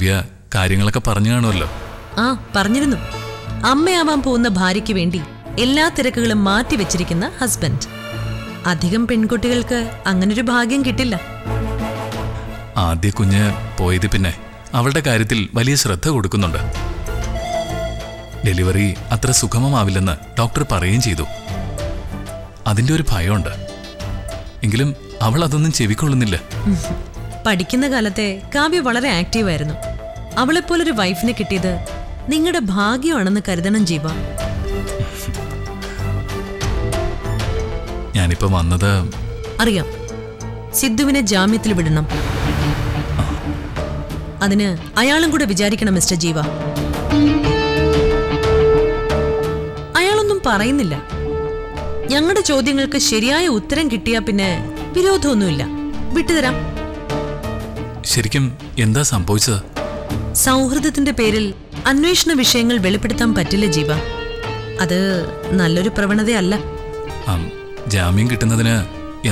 കാവ്യ കാര്യങ്ങളൊക്കെ പറഞ്ഞു കാണുമല്ലോ. ആ പറഞ്ഞിരുന്നു. അമ്മയാവാൻ പോകുന്ന ഭാര്യയ്ക്ക് വേണ്ടി എല്ലാ തിരക്കുകളും മാറ്റിവെച്ചിരിക്കുന്ന ഹസ്ബൻഡ്. അധികം പെൺകുട്ടികൾക്ക് അങ്ങനൊരു ഭാഗ്യം കിട്ടില്ല. ആദ്യ കുഞ്ഞ് പോയത് പിന്നെ അവളുടെ കാര്യത്തിൽ വലിയ ശ്രദ്ധ കൊടുക്കുന്നുണ്ട്. ഡെലിവറി അത്ര സുഗമമാവില്ലെന്ന് ഡോക്ടർ പറയുകയും ചെയ്തു. അതിൻ്റെ ഒരു ഭയമുണ്ട്. എങ്കിലും അവൾ അതൊന്നും ചെവിക്കൊള്ളുന്നില്ല. പഠിക്കുന്ന കാലത്തെ കാവ്യ വളരെ ആക്റ്റീവായിരുന്നു. അവളെപ്പോലൊരു വൈഫിനെ കിട്ടിയത് നിങ്ങളുടെ ഭാഗ്യമാണെന്ന് കരുതണം ജീവ. ഞാനിപ്പോ വന്നത് അറിയാം. സിദ്ധുവിനെ ജാമ്യത്തിൽ വിടണം. അതിന് അയാളും കൂടെ വിചാരിക്കണം മിസ്റ്റർ ജീവ. അയാളൊന്നും പറയുന്നില്ല. ഞങ്ങളുടെ ചോദ്യങ്ങൾക്ക് ശരിയായ ഉത്തരം കിട്ടിയാ പിന്നെ വിരോധമൊന്നുമില്ല, വിട്ടുതരാം. ശരിക്കും എന്താ സംഭവിച്ചത്? സൗഹൃദത്തിന്റെ പേരിൽ അന്വേഷണ വിഷയങ്ങൾ വെളിപ്പെടുത്താൻ പറ്റില്ല ജീവ. അത് നല്ലൊരു പ്രവണതയല്ല. ജാമ്യം കിട്ടുന്നതിന്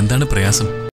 എന്താണ് പ്രയാസം?